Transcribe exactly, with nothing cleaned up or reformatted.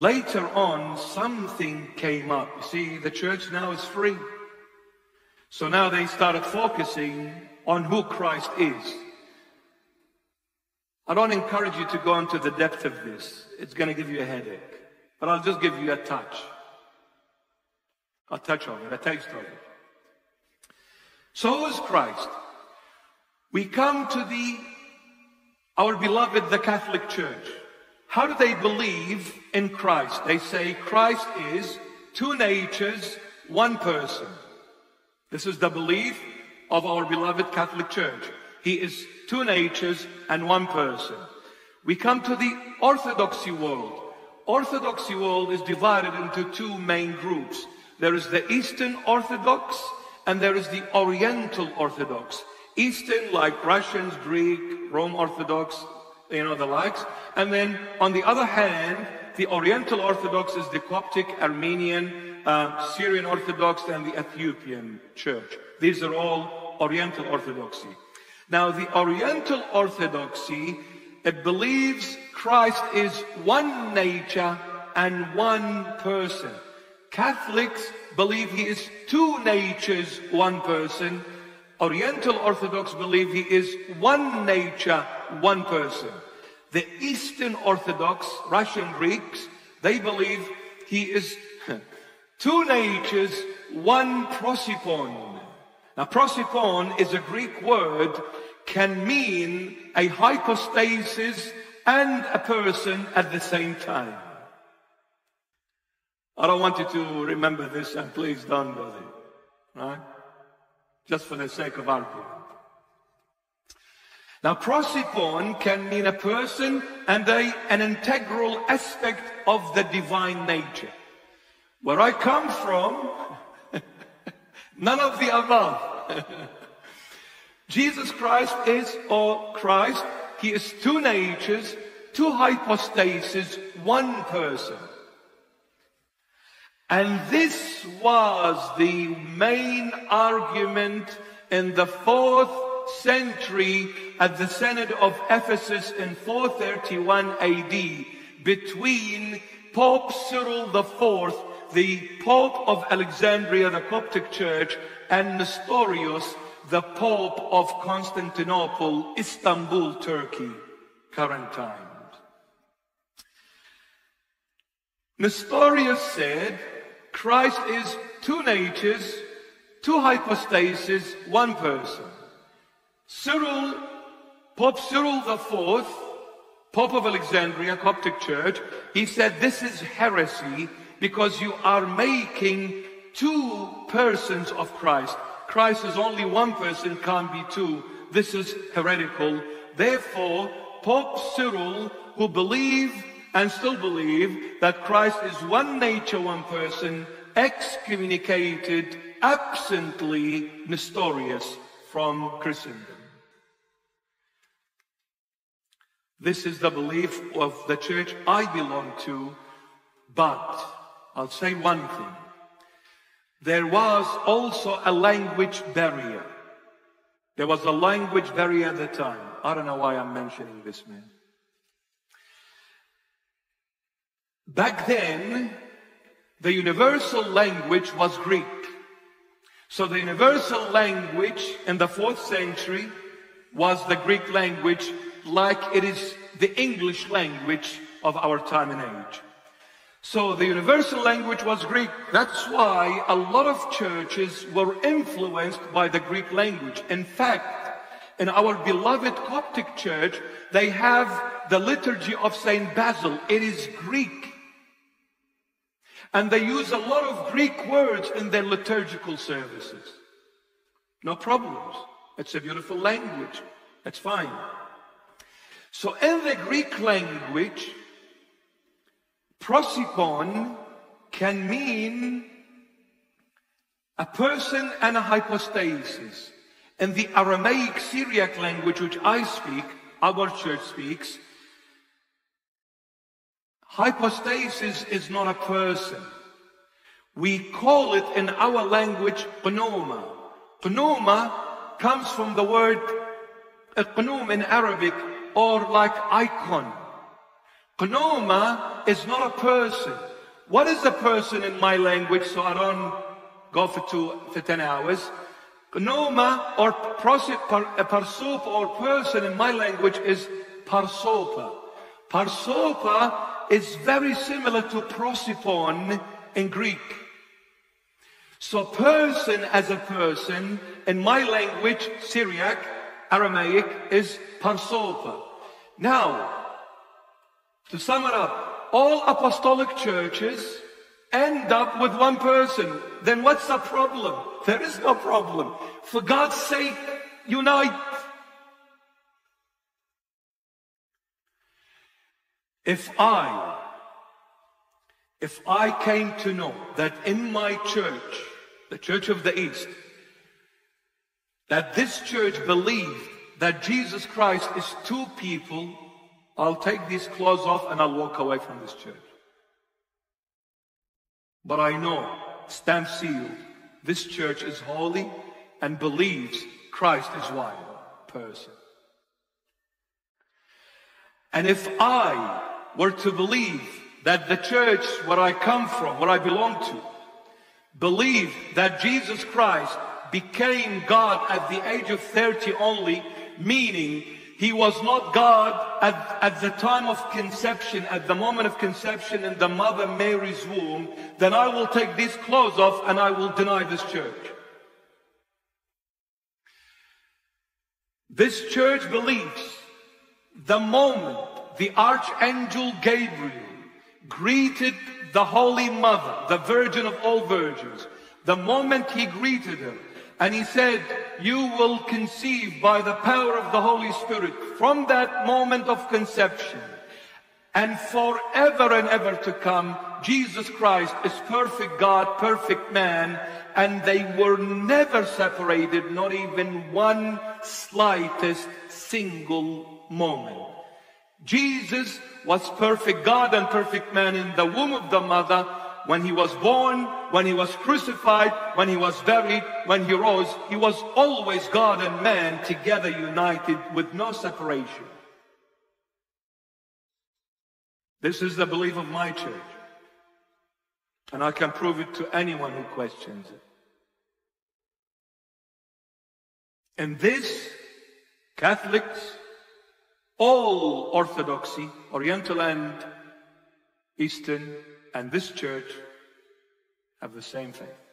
Later on, something came up. You see, the church now is free. So now they started focusing on who Christ is. I don't encourage you to go into the depth of this. It's going to give you a headache. But I'll just give you a touch. A touch of it, a taste of it. So is Christ. We come to the, our beloved, the Catholic Church. How do they believe in Christ? They say Christ is two natures, one person. This is the belief of our beloved Catholic Church. He is two natures and one person. We come to the Orthodoxy world. Orthodoxy world is divided into two main groups. There is the Eastern Orthodox and there is the Oriental Orthodox. Eastern, like Russians, Greek, Rome Orthodox, you know, the likes. And then, on the other hand, the Oriental Orthodox is the Coptic, Armenian, uh, Syrian Orthodox, and the Ethiopian Church. These are all Oriental Orthodoxy. Now, the Oriental Orthodoxy, it believes Christ is one nature and one person. Catholics believe he is two natures, one person. Oriental Orthodox believe he is one nature, one person. The Eastern Orthodox, Russian Greeks, they believe he is two natures, one prosopon. Now, prosopon is a Greek word, can mean a hypostasis and a person at the same time. I don't want you to remember this, and please don't do it, right? Just for the sake of argument. Now, prosopon can mean a person and a, an integral aspect of the divine nature. Where I come from, none of the above. Jesus Christ is, or Christ, he is two natures, two hypostases, one person. And this was the main argument in the fourth century at the Synod of Ephesus in four thirty-one A D between Pope Cyril the Fourth, the Pope of Alexandria, the Coptic Church, and Nestorius, the Pope of Constantinople, Istanbul, Turkey, current times. Nestorius said, Christ is two natures, two hypostases, one person. Cyril, Pope Cyril the Fourth, Pope of Alexandria, Coptic Church, he said this is heresy because you are making two persons of Christ. Christ is only one person, can't be two. This is heretical. Therefore, Pope Cyril, who believed and still believe that Christ is one nature, one person, excommunicated absently Nestorius from Christendom. This is the belief of the church I belong to, but I'll say one thing. There was also a language barrier. There was a language barrier at the time. I don't know why I'm mentioning this, man. Back then, the universal language was Greek. So the universal language in the fourth century was the Greek language, like it is the English language of our time and age. So the universal language was Greek. That's why a lot of churches were influenced by the Greek language. In fact, in our beloved Coptic Church, they have the liturgy of Saint Basil. It is Greek. And they use a lot of Greek words in their liturgical services. No problems. It's a beautiful language. It's fine. So in the Greek language, prosopon can mean a person and a hypostasis. In the Aramaic Syriac language, which I speak, our church speaks, hypostasis is not a person. We call it in our language qnoma. Qnoma comes from the word qnum in Arabic, or like icon. Qnoma is not a person. What is a person in my language, so I don't go for two, for ten hours? Qnoma or parsopa or person in my language is parsopa. Parsopa is very similar to prosiphon in Greek. So person as a person in my language, Syriac, Aramaic, is parsopa. Now, to sum it up, all apostolic churches end up with one person. Then what's the problem? There is no problem. For God's sake, unite. If I, if I came to know that in my church, the Church of the East, that this church believed that Jesus Christ is two people, I'll take these clothes off and I'll walk away from this church. But I know, stamp sealed, this church is holy and believes Christ is one person. And if I were to believe that the church where I come from, where I belong to, believed that Jesus Christ became God at the age of thirty only, meaning he was not God at, at the time of conception, at the moment of conception in the mother Mary's womb, then I will take these clothes off and I will deny this church. This church believes the moment the Archangel Gabriel greeted the Holy Mother, the Virgin of all virgins, the moment he greeted her, and he said, you will conceive by the power of the Holy Spirit, from that moment of conception, and forever and ever to come, Jesus Christ is perfect God, perfect man, and they were never separated, not even one slightest single moment. Jesus was perfect God and perfect man in the womb of the mother, when he was born, when he was crucified, when he was buried, when he rose. He was always God and man together, united with no separation. This is the belief of my church. And I can prove it to anyone who questions it. And this, Catholics, all Orthodoxy, Oriental and Eastern, and this church have the same faith.